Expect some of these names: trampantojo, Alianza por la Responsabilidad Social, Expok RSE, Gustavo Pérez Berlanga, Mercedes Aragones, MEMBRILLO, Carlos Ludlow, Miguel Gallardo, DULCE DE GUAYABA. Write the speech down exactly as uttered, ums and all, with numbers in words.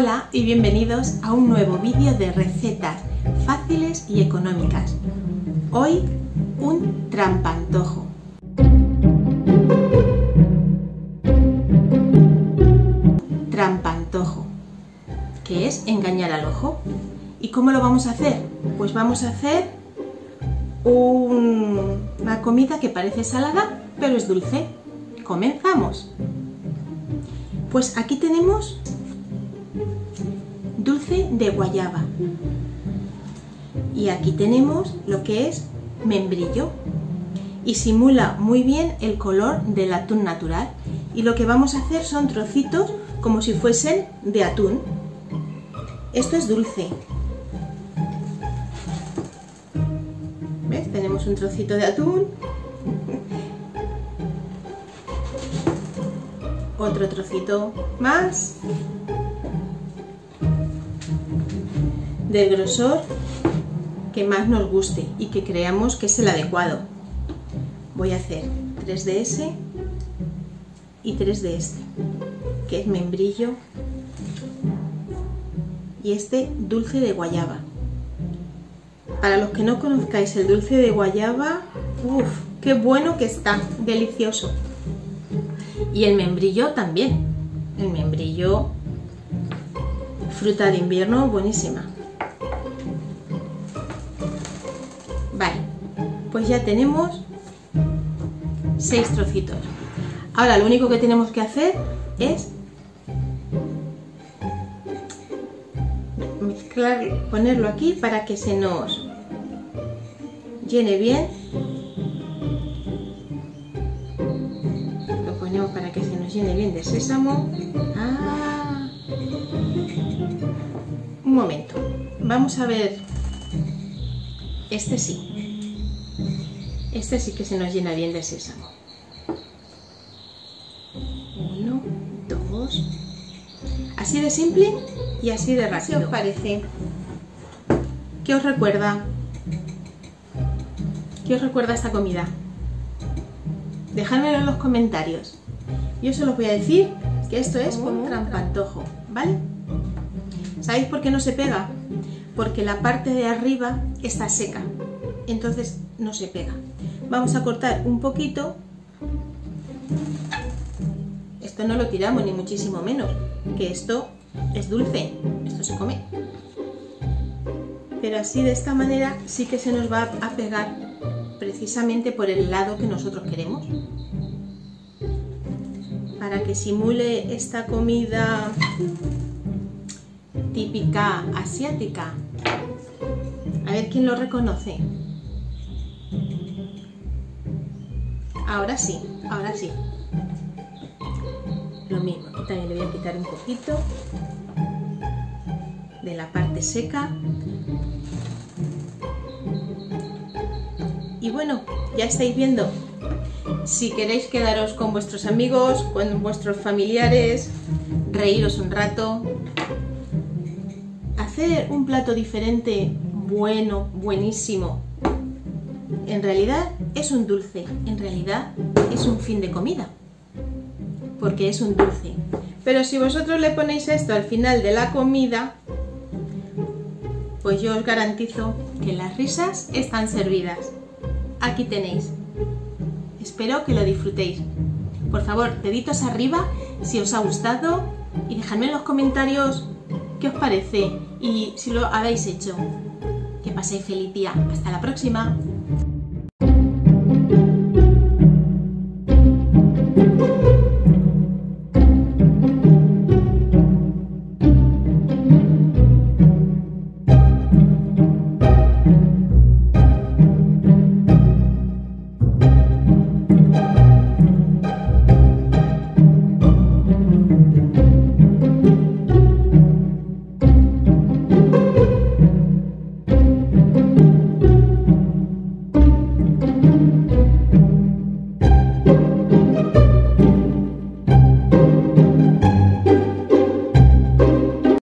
Hola y bienvenidos a un nuevo vídeo de recetas fáciles y económicas. Hoy, un trampantojo. Trampantojo, que es engañar al ojo. ¿Y cómo lo vamos a hacer? Pues vamos a hacer un... una comida que parece salada, pero es dulce. ¡Comenzamos! Pues aquí tenemos dulce de guayaba y aquí tenemos lo que es membrillo y simula muy bien el color del atún natural, y lo que vamos a hacer son trocitos como si fuesen de atún. Esto es dulce. ¿Ves? Tenemos un trocito de atún, otro trocito más del grosor que más nos guste y que creamos que es el adecuado. Voy a hacer tres de ese y tres de este, que es membrillo, y este dulce de guayaba. Para los que no conozcáis el dulce de guayaba, uff, qué bueno que está, delicioso. Y el membrillo también, el membrillo, fruta de invierno, buenísima. Vale, pues ya tenemos seis trocitos. Ahora lo único que tenemos que hacer es mezclar, ponerlo aquí para que se nos llene bien. Lo ponemos para que se nos llene bien de sésamo. Ah, un momento, vamos a ver. Este sí, este sí que se nos llena bien de sésamo. Uno, dos. Así de simple y así de rápido. ¿Qué os parece? ¿Qué os recuerda? ¿Qué os recuerda esta comida? Dejadmelo en los comentarios. Yo solo os voy a decir que esto es un trampantojo, ¿vale? ¿Sabéis por qué no se pega? Porque la parte de arriba está seca, entonces no se pega. Vamos a cortar un poquito. Esto no lo tiramos ni muchísimo menos, que esto es dulce, esto se come. Pero así, de esta manera, sí que se nos va a pegar precisamente por el lado que nosotros queremos. Para que simule esta comida típica asiática. A ver quién lo reconoce. Ahora sí, ahora sí. Lo mismo, aquí también le voy a quitar un poquito de la parte seca. Y bueno, ya estáis viendo. Si queréis quedaros con vuestros amigos, con vuestros familiares, reíros un rato, hacer un plato diferente, bueno, buenísimo. En realidad es un dulce, en realidad es un fin de comida, porque es un dulce. Pero si vosotros le ponéis esto al final de la comida, pues yo os garantizo que las risas están servidas. Aquí tenéis. Espero que lo disfrutéis. Por favor, deditos arriba si os ha gustado y dejadme en los comentarios qué os parece y si lo habéis hecho. Que paséis feliz día. Hasta la próxima.